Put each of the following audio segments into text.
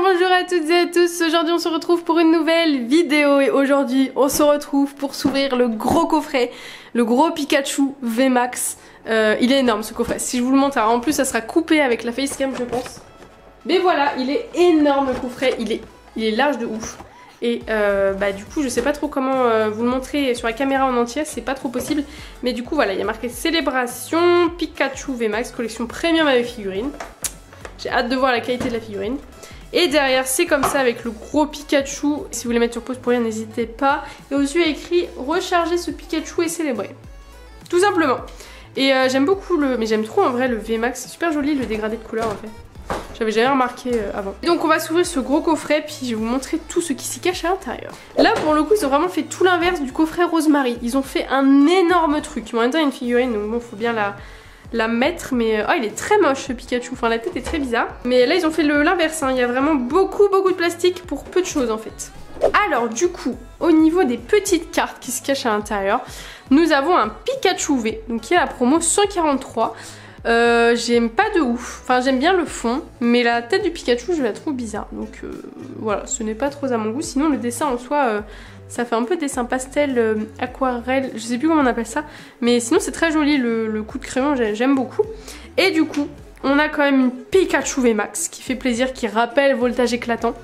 Bien bonjour à toutes et à tous, aujourd'hui on se retrouve pour une nouvelle vidéo et aujourd'hui on se retrouve pour s'ouvrir le gros coffret, le gros Pikachu VMAX. Il est énorme ce coffret, si je vous le montre, alors en plus ça sera coupé avec la facecam je pense. Mais voilà, il est énorme le coffret, il est large de ouf. Et bah du coup je sais pas trop comment vous le montrer sur la caméra en entier, c'est pas trop possible. Mais du coup voilà, il y a marqué Célébrations, Pikachu VMAX, collection premium avec figurines. J'ai hâte de voir la qualité de la figurine. Et derrière c'est comme ça avec le gros Pikachu. Si vous voulez mettre sur pause pour rien n'hésitez pas. Et au-dessus il y a écrit recharger ce Pikachu et célébrer. Tout simplement. Et j'aime beaucoup le... Mais j'aime trop en vrai le VMAX, c'est super joli le dégradé de couleur en fait. J'avais jamais remarqué avant. Et donc on va s'ouvrir ce gros coffret puis je vais vous montrer tout ce qui s'y cache à l'intérieur. Là pour le coup ils ont vraiment fait tout l'inverse du coffret Rosemary. Ils ont fait un énorme truc. Bon, en même temps il y a une figurine donc bon faut bien la mettre, mais oh, il est très moche ce Pikachu, enfin la tête est très bizarre, mais là ils ont fait l'inverse, hein. Il y a vraiment beaucoup de plastique pour peu de choses en fait. Alors du coup au niveau des petites cartes qui se cachent à l'intérieur, nous avons un Pikachu V, donc qui est la promo 143. J'aime pas de ouf, enfin j'aime bien le fond, mais la tête du Pikachu je la trouve bizarre, donc voilà, ce n'est pas trop à mon goût. Sinon le dessin en soi ça fait un peu dessin pastel, aquarelle, je sais plus comment on appelle ça, mais sinon c'est très joli le coup de crayon, j'aime beaucoup. Et du coup on a quand même une Pikachu VMAX qui fait plaisir, qui rappelle voltage éclatant.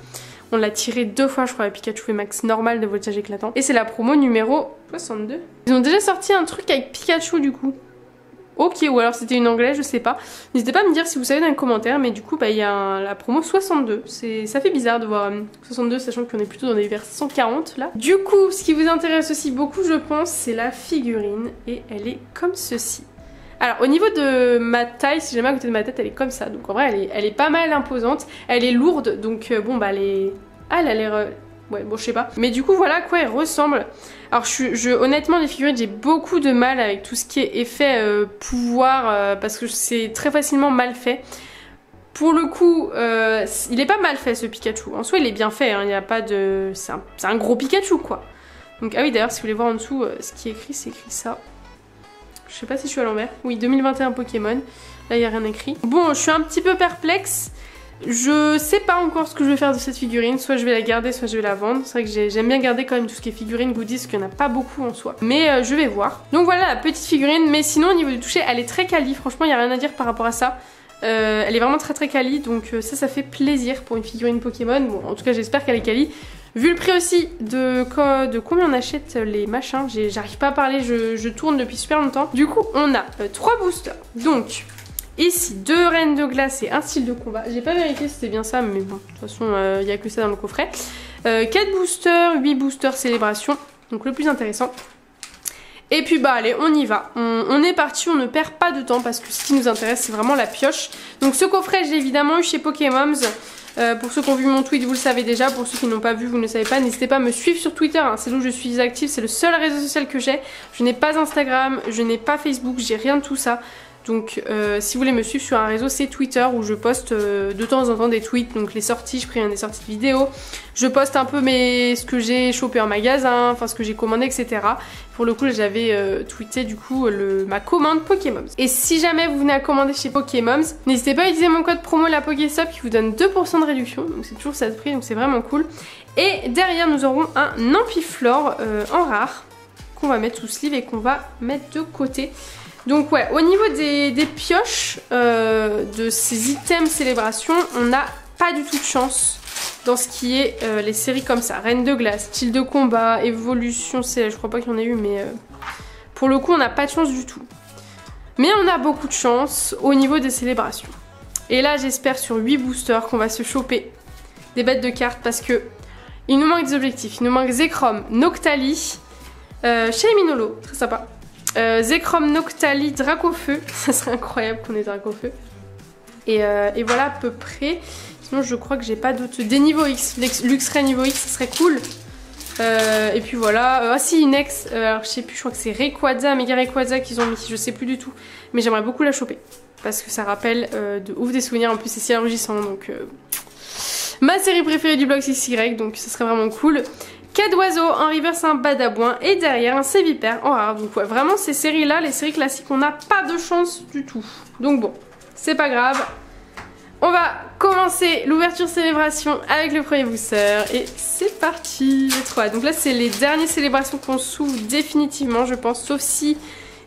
On l'a tiré deux fois je crois, la Pikachu VMAX normale de voltage éclatant, et c'est la promo numéro 62. Ils ont déjà sorti un truc avec Pikachu du coup. Ok, ou alors c'était une anglaise, je sais pas. N'hésitez pas à me dire si vous savez dans les commentaires, mais du coup, bah, il y a la promo 62. Ça fait bizarre de voir 62, sachant qu'on est plutôt dans les vers 140 là. Du coup, ce qui vous intéresse aussi beaucoup, je pense, c'est la figurine. Et elle est comme ceci. Alors, au niveau de ma taille, si jamais à côté de ma tête, elle est comme ça. Donc en vrai, elle est pas mal imposante. Elle est lourde, donc bon, bah elle est. Ah, elle a l'air. Ouais, bon, je sais pas. Mais du coup, voilà à quoi elle ressemble. Alors, honnêtement, les figurines, j'ai beaucoup de mal avec tout ce qui est effet pouvoir, parce que c'est très facilement mal fait. Pour le coup, il est pas mal fait, ce Pikachu. En soi, il est bien fait, hein, il n'y a pas de... C'est un gros Pikachu, quoi. Donc, ah oui, d'ailleurs, si vous voulez voir en dessous, ce qui est écrit, c'est écrit ça. Je sais pas si je suis à l'envers. Oui, 2021 Pokémon. Là, il n'y a rien écrit. Bon, je suis un petit peu perplexe. Je sais pas encore ce que je vais faire de cette figurine, soit je vais la garder, soit je vais la vendre. C'est vrai que j'aime bien garder quand même tout ce qui est figurine, goodies, parce qu'il n'y en a pas beaucoup en soi. Mais je vais voir. Donc voilà la petite figurine, mais sinon au niveau du toucher, elle est très quali, franchement il n'y a rien à dire par rapport à ça. Elle est vraiment très quali, donc ça fait plaisir pour une figurine Pokémon. Bon, en tout cas j'espère qu'elle est quali. Vu le prix aussi de combien on achète les machins, j'arrive pas à parler, je tourne depuis super longtemps. Du coup on a 3 boosters, donc... Ici, 2 reines de glace et un style de combat. J'ai pas vérifié si c'était bien ça, mais bon, de toute façon, il n'y a que ça dans le coffret. 4 boosters, 8 boosters célébration, donc le plus intéressant. Et puis bah allez, on y va. On est parti, on ne perd pas de temps parce que ce qui nous intéresse, c'est vraiment la pioche. Donc ce coffret, j'ai évidemment eu chez Pokémoms. Pour ceux qui ont vu mon tweet, vous le savez déjà. Pour ceux qui n'ont pas vu, vous ne le savez pas. N'hésitez pas à me suivre sur Twitter, hein. C'est là où je suis active, c'est le seul réseau social que j'ai. Je n'ai pas Instagram, je n'ai pas Facebook, j'ai rien de tout ça. Donc si vous voulez me suivre sur un réseau, c'est Twitter où je poste de temps en temps des tweets, donc les sorties, je préviens des sorties de vidéos, je poste un peu ce que j'ai chopé en magasin, enfin ce que j'ai commandé, etc. Pour le coup j'avais tweeté du coup ma commande Pokémoms. Et si jamais vous venez à commander chez Pokémoms, n'hésitez pas à utiliser mon code promo la Pokéstop qui vous donne 2% de réduction, donc c'est toujours ça de prix, donc c'est vraiment cool. Et derrière nous aurons un Empiflore en rare qu'on va mettre sous sleeve et qu'on va mettre de côté. Donc ouais, au niveau des pioches, de ces items célébration, on n'a pas du tout de chance dans ce qui est les séries comme ça. Reine de glace, style de combat, évolution, je crois pas qu'il y en ait eu, mais pour le coup on n'a pas de chance du tout. Mais on a beaucoup de chance au niveau des célébrations. Et là j'espère sur 8 boosters qu'on va se choper des bêtes de cartes parce que il nous manque des objectifs. Il nous manque Zekrom, Noctali, Sheminolo, très sympa. Zekrom, Noctali, Dracaufeu, ça serait incroyable qu'on ait Dracaufeu. Et voilà à peu près. Sinon je crois que j'ai pas d'autres. Des niveaux X, Luxray niveau X, ça serait cool. Et puis voilà. Ah si, une ex, alors je sais plus, je crois que c'est Rayquaza, Mega Rayquaza qu'ils ont mis, je sais plus du tout. Mais j'aimerais beaucoup la choper. Parce que ça rappelle de ouf des souvenirs, en plus c'est si enrichissant. Donc ma série préférée du blog XY, donc ça serait vraiment cool. 4 oiseaux, en reverse un badabouin et derrière un sévipère en rare. Donc ouais, vraiment ces séries là, les séries classiques, on n'a pas de chance du tout. Donc bon, c'est pas grave. On va commencer l'ouverture célébration avec le premier booster et c'est parti les trois. Donc là c'est les dernières célébrations qu'on s'ouvre définitivement je pense, sauf si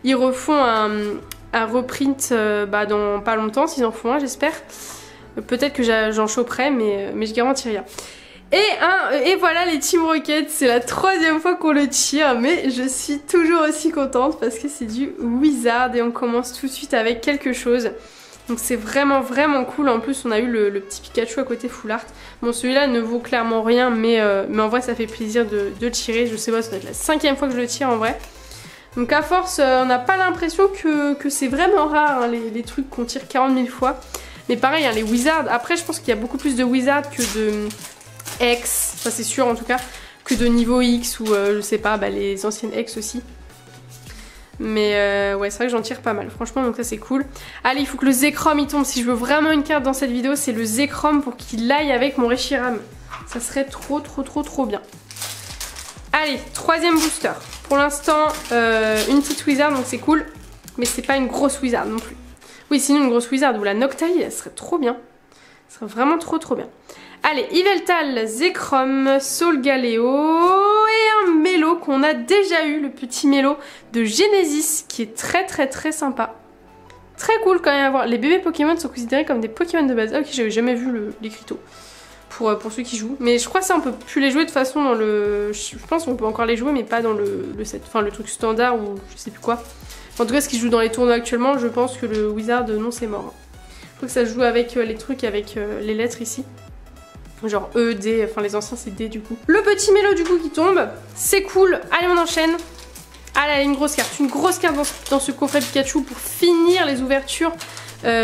ils refont un reprint dans pas longtemps, s'ils en font un j'espère. Peut-être que j'en choperai mais je garantis rien. Et voilà les Team Rocket, c'est la troisième fois qu'on le tire mais je suis toujours aussi contente parce que c'est du Wizard et on commence tout de suite avec quelque chose. Donc c'est vraiment vraiment cool, en plus on a eu le petit Pikachu à côté full art. Bon celui-là ne vaut clairement rien mais en vrai ça fait plaisir de tirer, je sais pas, ça doit être la cinquième fois que je le tire en vrai. Donc à force on n'a pas l'impression que c'est vraiment rare hein, les trucs qu'on tire 40 000 fois. Mais pareil hein, les Wizards, après je pense qu'il y a beaucoup plus de Wizards que de X, ça c'est sûr en tout cas, que de niveau X ou je sais pas, les anciennes X aussi. Mais ouais, c'est vrai que j'en tire pas mal, franchement, donc ça c'est cool. Allez, il faut que le Zekrom il tombe, si je veux vraiment une carte dans cette vidéo, c'est le Zekrom pour qu'il aille avec mon Reshiram. Ça serait trop bien. Allez, troisième booster. Pour l'instant, une petite Wizard, donc c'est cool, mais c'est pas une grosse Wizard non plus. Oui, sinon une grosse Wizard ou la Noctali, elle serait trop bien. Ça serait vraiment trop bien. Allez, Iveltal, Zekrom, Solgaleo et un Mélo qu'on a déjà eu, le petit Mélo de Genesis qui est très sympa. Très cool quand même à voir. Les bébés Pokémon sont considérés comme des Pokémon de base. Ah, ok, j'avais jamais vu l'écriteau pour ceux qui jouent. Mais je crois que ça on peut plus les jouer de toute façon dans le... Je pense qu'on peut encore les jouer mais pas dans le set, enfin le truc standard ou je sais plus quoi. En tout cas, ce qui joue dans les tournois actuellement, je pense que le Wizard, non, c'est mort. Je crois que ça joue avec les trucs, avec les lettres ici. Genre E, D, enfin les anciens, c'est D du coup. Le petit Mélo du coup qui tombe, c'est cool. Allez, on enchaîne. Allez, une grosse carte dans ce coffret Pikachu pour finir les ouvertures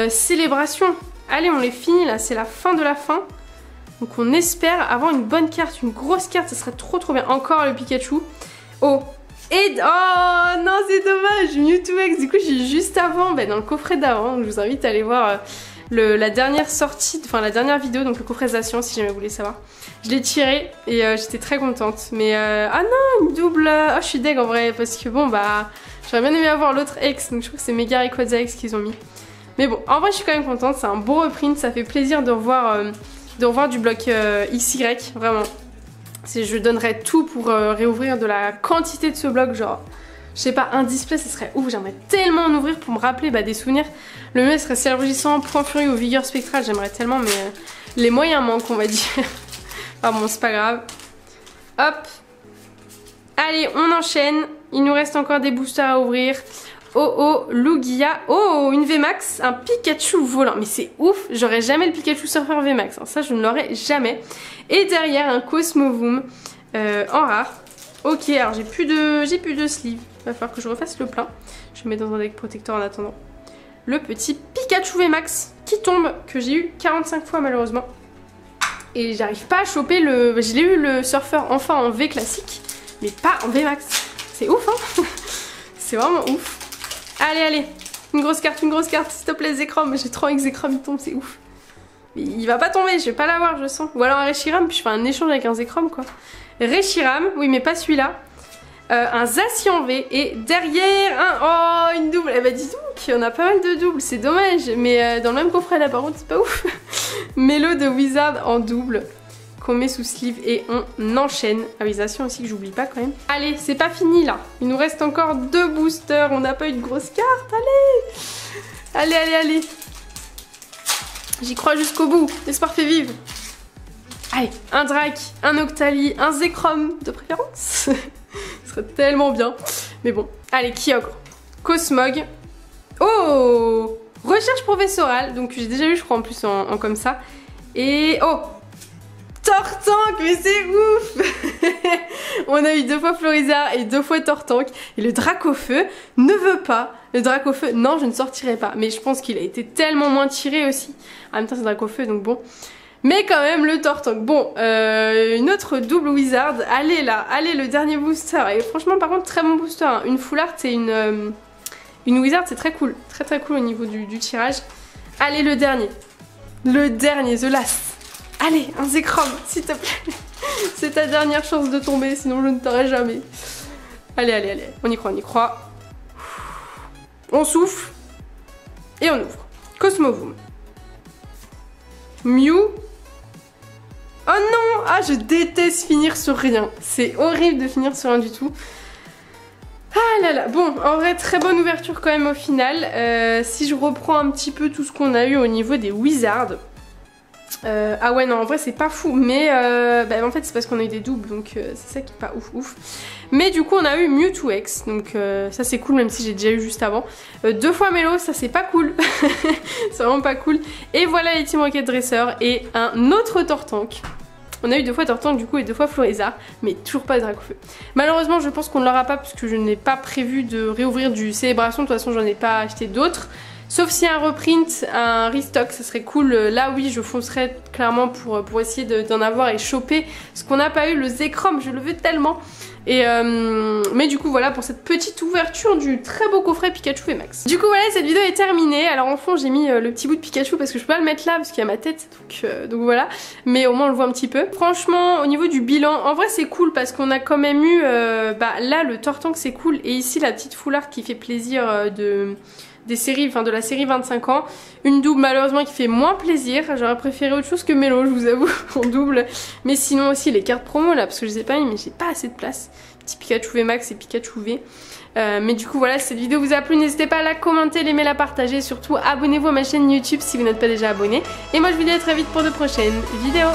célébrations. Allez, on les finit là, c'est la fin de la fin. Donc on espère avoir une bonne carte, une grosse carte, ça serait trop bien. Encore le Pikachu. Oh! Et oh non c'est dommage, Mewtwo X du coup j'ai juste avant, dans le coffret d'avant, donc je vous invite à aller voir la dernière sortie, enfin la dernière vidéo, donc le coffret Zacian si jamais vous voulez savoir. Je l'ai tiré et j'étais très contente, mais ah non une double, oh je suis deg en vrai parce que bon j'aurais bien aimé avoir l'autre X, donc je trouve que c'est Mega Rayquaza X qu'ils ont mis. Mais bon en vrai je suis quand même contente, c'est un beau reprint, ça fait plaisir de revoir du bloc XY, vraiment. Je donnerais tout pour réouvrir de la quantité de ce bloc, genre je sais pas, un display ce serait ouf, j'aimerais tellement en ouvrir pour me rappeler des souvenirs. Le mieux serait ciel rugissant, point furieux ou vigueur spectrale, j'aimerais tellement mais les moyens manquent on va dire. Ah bon c'est pas grave. Hop. Allez on enchaîne, il nous reste encore des boosters à ouvrir. Oh oh, Lugia, oh une VMAX, un Pikachu volant, mais c'est ouf, j'aurais jamais le Pikachu surfeur VMAX, hein. Ça je ne l'aurais jamais. Et derrière un Cosmovoom en rare. Ok, alors j'ai plus de sleeve, va falloir que je refasse le plein. Je mets dans un deck protecteur en attendant. Le petit Pikachu VMAX qui tombe, que j'ai eu 45 fois malheureusement. Et j'arrive pas à choper le... Je l'ai eu le surfeur enfin en V classique, mais pas en VMAX. C'est ouf hein. C'est vraiment ouf. Allez, allez, une grosse carte, s'il te plaît, Zekrom, j'ai trop avec Zekrom, il tombe, c'est ouf. Mais il va pas tomber, je vais pas l'avoir, je sens. Ou alors un Reshiram, puis je fais un échange avec un Zekrom, quoi. Reshiram, oui, mais pas celui-là. Un Zacian V, et derrière, un... Oh, une double, eh ben dis donc, on a pas mal de doubles, c'est dommage. Mais dans le même coffret là, par contre, c'est pas ouf. Mélo de Wizard en double, qu'on met sous sleeve et on enchaîne. Ah oui, Zacian aussi que j'oublie pas quand même. Allez, c'est pas fini là. Il nous reste encore deux boosters. On n'a pas eu de grosse carte. Allez, allez, allez, allez. J'y crois jusqu'au bout. L'espoir fait vivre. Allez, un Drac, un Noctali, un Zekrom de préférence. Ce serait tellement bien. Mais bon, allez, Kyogre, Cosmog. Oh, recherche professorale. Donc j'ai déjà vu, je crois en plus en comme ça. Et oh. Tortank, mais c'est ouf. On a eu deux fois Floriza et deux fois Tortank. Et le Dracaufeu ne veut pas. Le Dracaufeu, non, je ne sortirai pas. Mais je pense qu'il a été tellement moins tiré aussi. En même temps, c'est Dracaufeu, donc bon. Mais quand même, le Tortank. Bon, une autre double Wizard. Allez là, allez, le dernier booster. Et franchement, par contre, très bon booster. Hein. Une full art et une Wizard, c'est très cool. Très cool au niveau du tirage. Allez, le dernier. Le dernier, the last. Allez, un Zekrom, s'il te plaît. C'est ta dernière chance de tomber, sinon je ne t'aurai jamais. Allez, allez, allez, on y croit, on y croit. On souffle. Et on ouvre. Cosmovoom. Mew. Oh non! Ah, je déteste finir sur rien. C'est horrible de finir sur rien du tout. Ah là là, bon, en vrai, très bonne ouverture quand même au final. Si je reprends un petit peu tout ce qu'on a eu au niveau des Wizards. Ah ouais, non, en vrai, c'est pas fou. Mais bah, en fait, c'est parce qu'on a eu des doubles, donc c'est ça qui est pas ouf ouf. Mais du coup, on a eu Mewtwo X, donc ça c'est cool, même si j'ai déjà eu juste avant. 2 fois Mélo, ça c'est pas cool. C'est vraiment pas cool. Et voilà les Team Rocket dresseurs et un autre Tortank. On a eu 2 fois Tortank du coup et 2 fois Floriza, mais toujours pas de Dracaufeu. Malheureusement, je pense qu'on ne l'aura pas parce que je n'ai pas prévu de réouvrir du Célébration. De toute façon, j'en ai pas acheté d'autres. Sauf si un reprint, un restock, ça serait cool. Là, oui, je foncerais clairement pour essayer d'en avoir et choper ce qu'on n'a pas eu, le Zekrom, je le veux tellement. Et mais du coup voilà pour cette petite ouverture du très beau coffret Pikachu VMAX. Du coup voilà, cette vidéo est terminée. Alors en fond j'ai mis le petit bout de Pikachu parce que je peux pas le mettre là parce qu'il y a ma tête, donc voilà. Mais au moins on le voit un petit peu. Franchement au niveau du bilan, en vrai c'est cool parce qu'on a quand même eu bah, là le Tortank c'est cool et ici la petite foulard qui fait plaisir de la série 25 ans. Une double malheureusement qui fait moins plaisir. J'aurais préféré autre chose que Mélo, je vous avoue, en double. Mais sinon aussi les cartes promo là, parce que je les ai pas mis, mais j'ai pas assez de place. Petit Pikachu VMAX et Pikachu V. Mais du coup voilà, si cette vidéo vous a plu, n'hésitez pas à la commenter, l'aimer, la partager. Surtout abonnez-vous à ma chaîne YouTube si vous n'êtes pas déjà abonné. Et moi je vous dis à très vite pour de prochaines vidéos.